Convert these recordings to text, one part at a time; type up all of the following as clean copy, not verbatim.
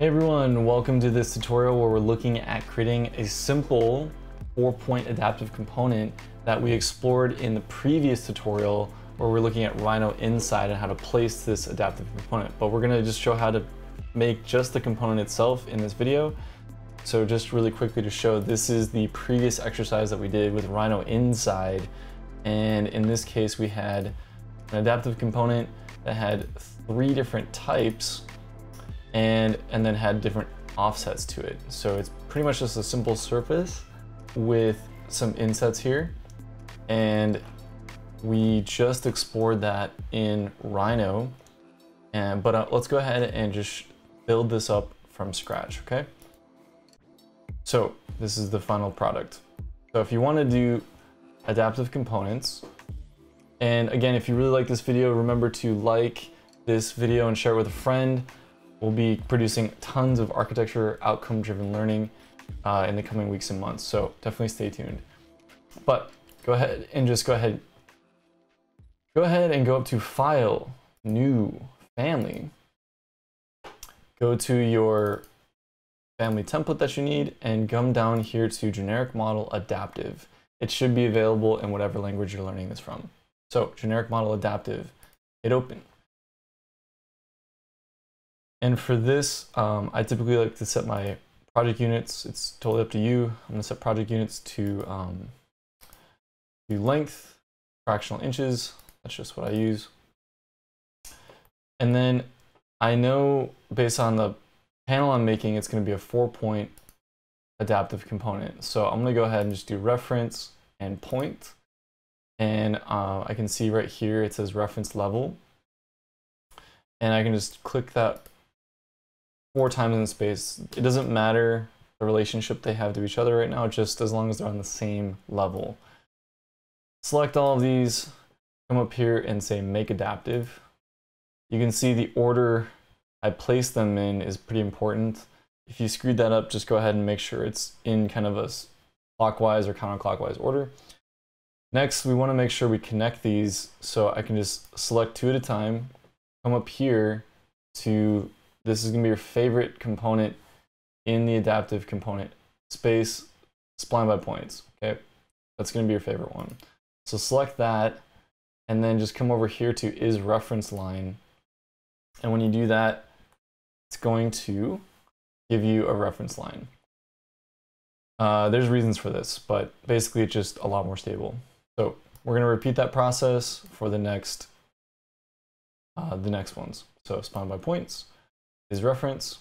Hey everyone, welcome to this tutorial where we're looking at creating a simple 4-point adaptive component that we explored in the previous tutorial where we're looking at Rhino Inside and how to place this adaptive component. But we're gonna just show how to make just the component itself in this video. So just really quickly to show, this is the previous exercise that we did with Rhino Inside. And in this case, we had an adaptive component that had 3 different types and then had different offsets to it. So it's pretty much just a simple surface with some insets here. And we just explored that in Rhino. But let's go ahead and just build this up from scratch, okay? So this is the final product. So if you want to do adaptive components, and again, if you really like this video, remember to like this video and share it with a friend. We'll be producing tons of architecture outcome-driven learning in the coming weeks and months, so definitely stay tuned. But go ahead and go up to File, New, Family. Go to your family template that you need and come down here to Generic Model Adaptive. It should be available in whatever language you're learning this from. So Generic Model Adaptive, hit open. And for this, I typically like to set my project units. It's totally up to you. I'm gonna set project units to length, fractional inches. That's just what I use. And then I know based on the panel I'm making, it's gonna be a 4-point adaptive component. So I'm gonna go ahead and just do reference and point. And I can see right here, it says reference level. And I can just click that 4 times in space. It doesn't matter the relationship they have to each other right now, just as long as they're on the same level. Select all of these, come up here and say make adaptive. You can see the order I place them in is pretty important. If you screwed that up, just go ahead and make sure it's in kind of a clockwise or counterclockwise order. Next, we want to make sure we connect these, so I can just select 2 at a time, come up here to this is going to be your favorite component in the adaptive component space, spline by points. Okay, that's going to be your favorite one. So select that and then just come over here to is reference line. And when you do that, it's going to give you a reference line. There's reasons for this, but basically it's just a lot more stable. So we're going to repeat that process for the next ones. So spline by points. Is reference.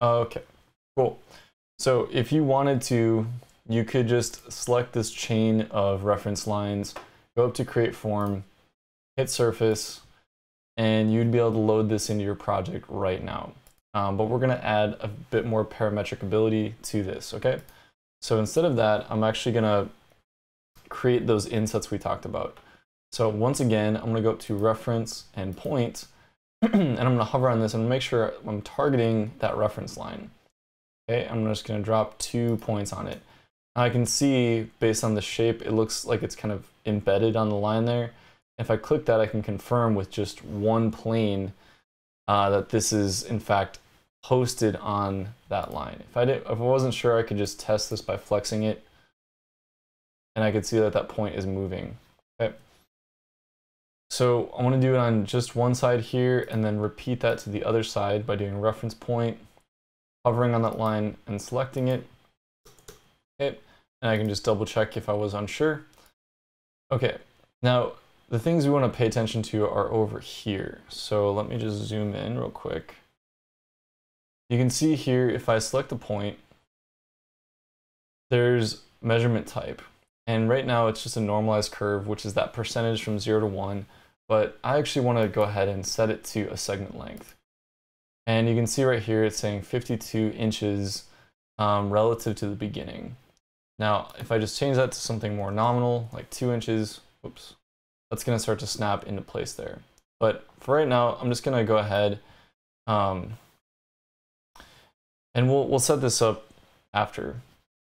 Okay, cool. So if you wanted to, you could just select this chain of reference lines, go up to create form, hit surface, and you'd be able to load this into your project right now. But we're gonna add a bit more parametric ability to this, okay? So instead of that, I'm actually gonna create those insets we talked about. So once again, I'm gonna go up to reference and point, and I'm gonna hover on this and make sure I'm targeting that reference line. Okay, I'm just gonna drop 2 points on it. Now I can see based on the shape, it looks like it's kind of embedded on the line there. If I click that, I can confirm with just 1 plane that this is in fact posted on that line. If I wasn't sure, I could just test this by flexing it, and I could see that that point is moving. Okay. So I want to do it on just one side here, and then repeat that to the other side by doing reference point, hovering on that line, and selecting it. Okay. And I can just double check if I was unsure. Okay. Now the things we want to pay attention to are over here. So let me just zoom in real quick. You can see here, if I select a point, there's measurement type. And right now it's just a normalized curve, which is that percentage from 0 to 1. But I actually want to go ahead and set it to a segment length. And you can see right here, it's saying 52 inches relative to the beginning. Now, if I just change that to something more nominal, like 2 inches, whoops. That's going to start to snap into place there. But for right now, I'm just going to go ahead And we'll set this up after.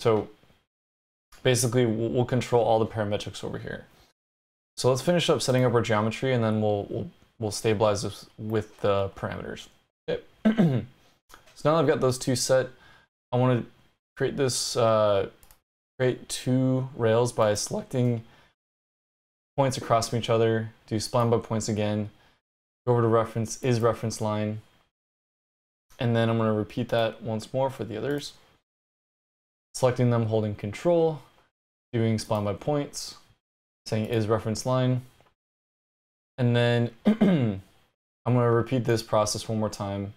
So basically, we'll control all the parametrics over here. So let's finish up setting up our geometry, and then we'll stabilize this with the parameters. Okay. So now I've got those two set. I want to create this create two rails by selecting points across from each other. Do spline by points again. Go over to reference is reference line, and then I'm going to repeat that once more for the others. Selecting them, holding control, doing spline by points, saying is reference line, and then I'm going to repeat this process one more time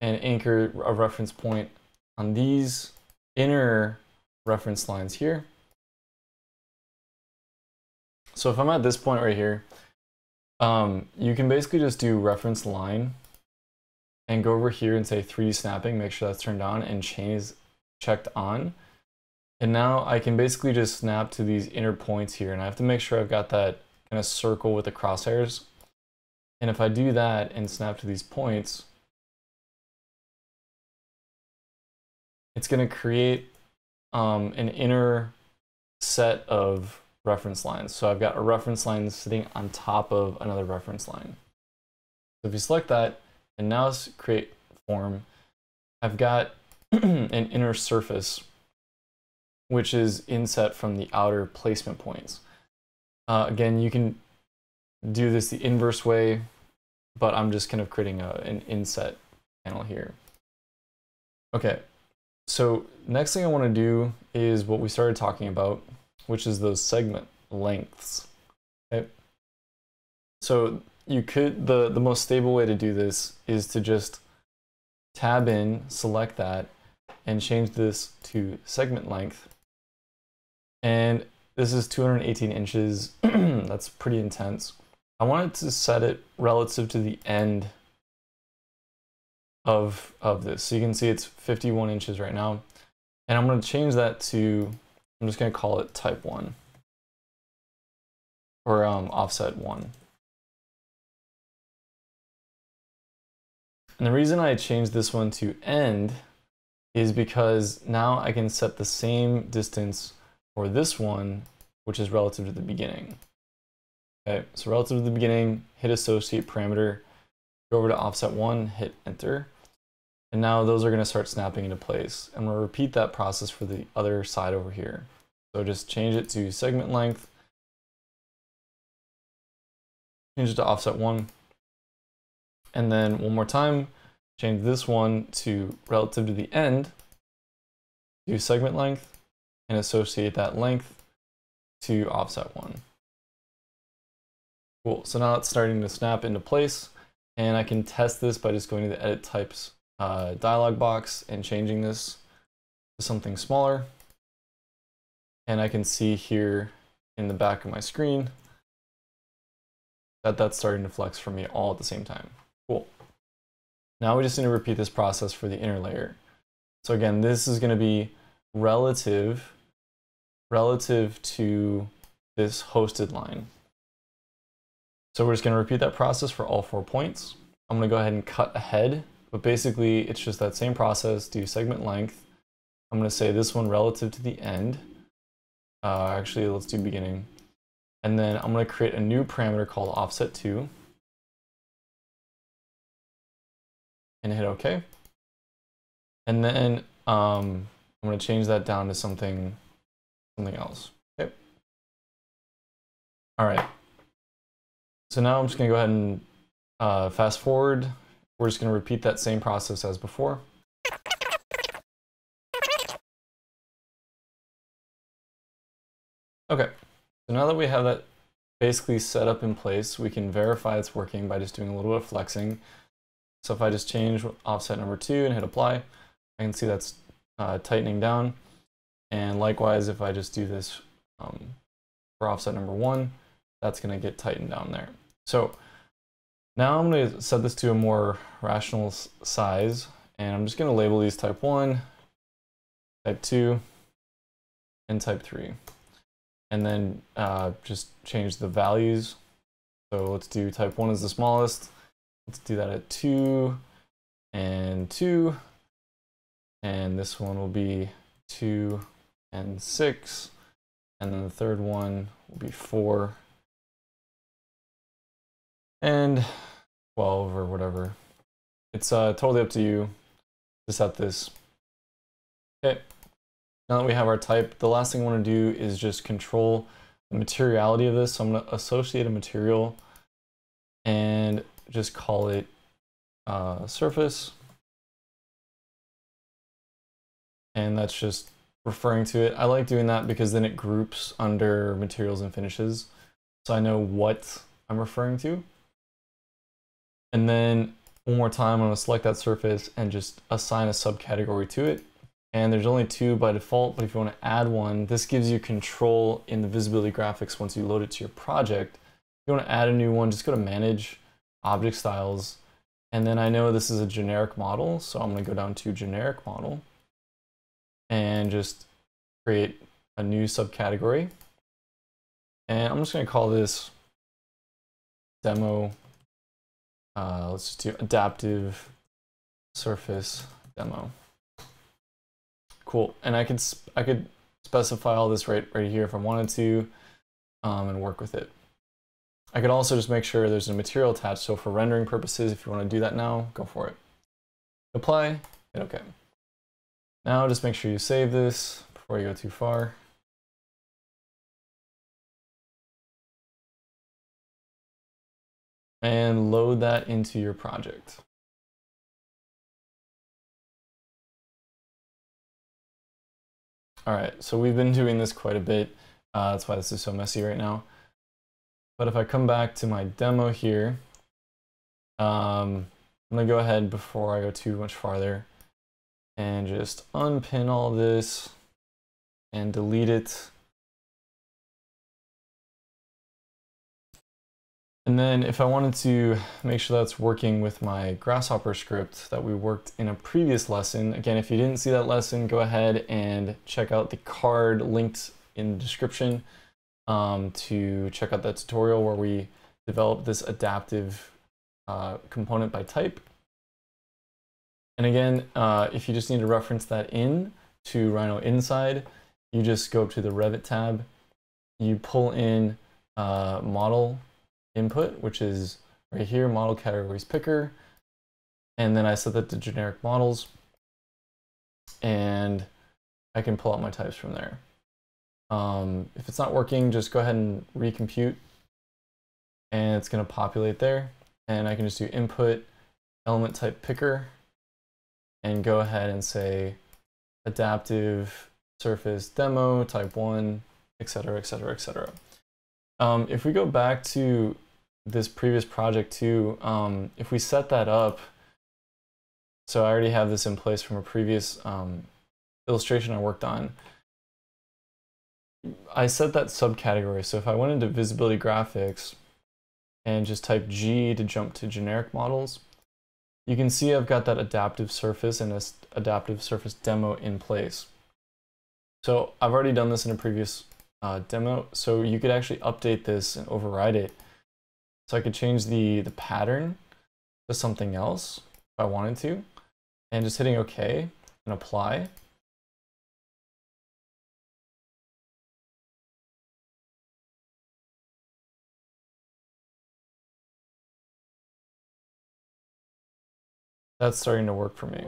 and anchor a reference point on these inner reference lines here. So if I'm at this point right here, you can basically just do reference line and go over here and say 3D snapping, make sure that's turned on and chain is checked on. And now I can basically just snap to these inner points here, and I have to make sure I've got that kind of circle with the crosshairs. And if I do that and snap to these points, it's going to create an inner set of reference lines. So I've got a reference line sitting on top of another reference line. So if you select that and now let's create form, I've got an inner surface, which is inset from the outer placement points. Again, you can do this the inverse way, but I'm just kind of creating an inset panel here. Okay. So next thing I want to do is what we started talking about, which is those segment lengths. Okay. So you could, the most stable way to do this is to just tab in, select that, and change this to segment length. And this is 218 inches. That's pretty intense. I wanted to set it relative to the end of this. So you can see it's 51 inches right now. And I'm going to change that to, I'm just going to call it type 1 or offset 1. And the reason I changed this one to end is because now I can set the same distance for this one, which is relative to the beginning. Okay, so relative to the beginning, hit associate parameter, go over to offset 1, hit enter, and now those are going to start snapping into place. And we'll repeat that process for the other side over here. So just change it to segment length, change it to offset 1, and then one more time, change this one to relative to the end, do segment length, and associate that length to offset 1. Cool, so now it's starting to snap into place, and I can test this by just going to the edit types dialog box and changing this to something smaller. And I can see here in the back of my screen that that's starting to flex for me all at the same time. Cool. Now we just need to repeat this process for the inner layer. So again, this is going to be relative to this hosted line. So we're just going to repeat that process for all 4 points. I'm going to go ahead and cut ahead, but basically it's just that same process. Do segment length. I'm going to say this one relative to the end. Actually, let's do beginning. And then I'm going to create a new parameter called offset 2. And hit OK. And then I'm going to change that down to something else. Okay. All right. So now I'm just going to go ahead and fast forward. We're just going to repeat that same process as before. Okay. So now that we have that basically set up in place, we can verify it's working by just doing a little bit of flexing. So if I just change offset number 2 and hit apply, I can see that's tightening down. And likewise, if I just do this for offset number 1, that's going to get tightened down there. So now I'm going to set this to a more rational size, and I'm just going to label these type 1, type 2, and type 3. And then just change the values. So let's do type 1 is the smallest. Let's do that at 2 and 2. and this one will be 2 and 6, and then the third one will be 4 and 12 or whatever. It's totally up to you to set this. Okay, now that we have our type, the last thing I want to do is just control the materiality of this. So I'm going to associate a material and just call it surface. And that's just referring to it. I like doing that because then it groups under materials and finishes, so I know what I'm referring to. And then one more time, I'm going to select that surface and just assign a subcategory to it. And there's only 2 by default, but if you want to add one, this gives you control in the visibility graphics once you load it to your project. If you want to add a new one, just go to Manage, Object Styles, and then I know this is a generic model, so I'm going to go down to Generic Model and just create a new subcategory. And I'm just going to call this Demo. Let's just do Adaptive Surface Demo. Cool, and I could specify all this right here if I wanted to, and work with it. I could also just make sure there's a material attached, so for rendering purposes, if you want to do that now, go for it. Apply, hit OK. Now just make sure you save this before you go too far. And load that into your project. All right, so we've been doing this quite a bit. That's why this is so messy right now. But if I come back to my demo here, I'm gonna go ahead before I go too much farther and just unpin all this and delete it. And then if I wanted to make sure that's working with my Grasshopper script that we worked in a previous lesson, again, if you didn't see that lesson, go ahead and check out the card linked in the description to check out that tutorial where we developed this adaptive component by type. And again, if you just need to reference that in to Rhino Inside, you just go up to the Revit tab, you pull in model input, which is right here, model categories picker, and then I set that to generic models, and I can pull out my types from there. If it's not working, just go ahead and recompute, and it's going to populate there, and I can just do input element type picker and go ahead and say adaptive surface demo type 1, etc., etc., etc. If we go back to this previous project too, if we set that up, so I already have this in place from a previous illustration I worked on. I set that subcategory, so if I went into visibility graphics and just type G to jump to generic models, you can see I've got that adaptive surface and this adaptive surface demo in place. So I've already done this in a previous demo, so you could actually update this and override it. So I could change the pattern to something else if I wanted to, and just hitting OK and apply. That's starting to work for me.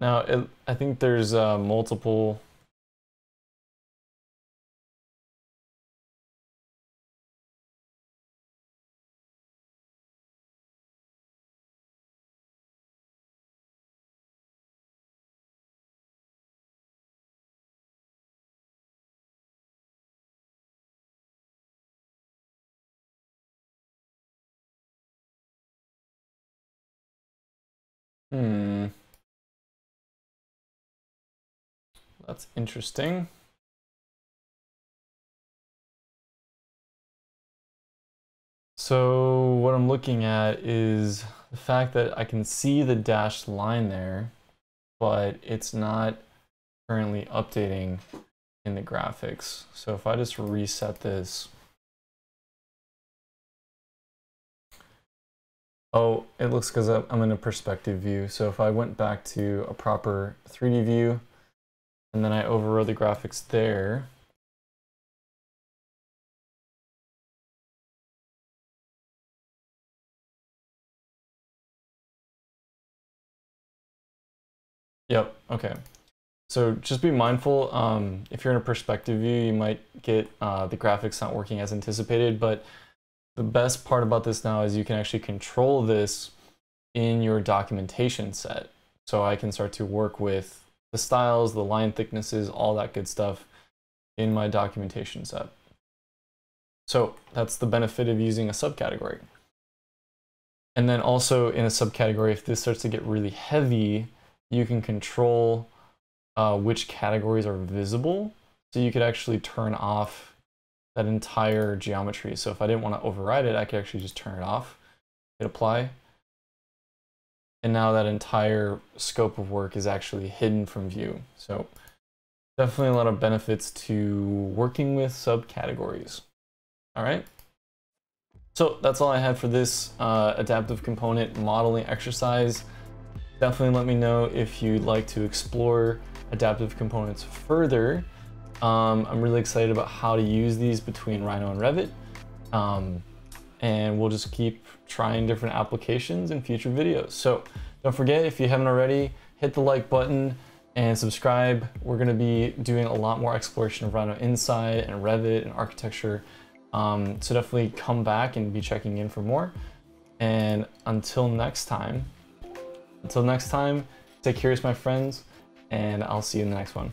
Now, I think there's multiple That's interesting. So what I'm looking at is the fact that I can see the dashed line there, but it's not currently updating in the graphics. So if I just reset this, Oh, it looks because I'm in a perspective view. So if I went back to a proper 3D view and then I overrode the graphics there. Yep, okay. So just be mindful, if you're in a perspective view, you might get the graphics not working as anticipated, but the best part about this now is you can actually control this in your documentation set. So I can start to work with the styles, the line thicknesses, all that good stuff in my documentation set. So that's the benefit of using a subcategory. And then also in a subcategory, if this starts to get really heavy, you can control which categories are visible. So you could actually turn off that entire geometry. So if I didn't want to override it, I could actually just turn it off, hit apply. And now that entire scope of work is actually hidden from view. So definitely a lot of benefits to working with subcategories. All right. So that's all I had for this adaptive component modeling exercise. Definitely let me know if you'd like to explore adaptive components further. I'm really excited about how to use these between Rhino and Revit. And we'll just keep trying different applications in future videos. So don't forget, if you haven't already, hit the like button and subscribe. We're gonna be doing a lot more exploration of Rhino Inside and Revit and architecture. So definitely come back and be checking in for more. And until next time, stay curious, my friends, and I'll see you in the next one.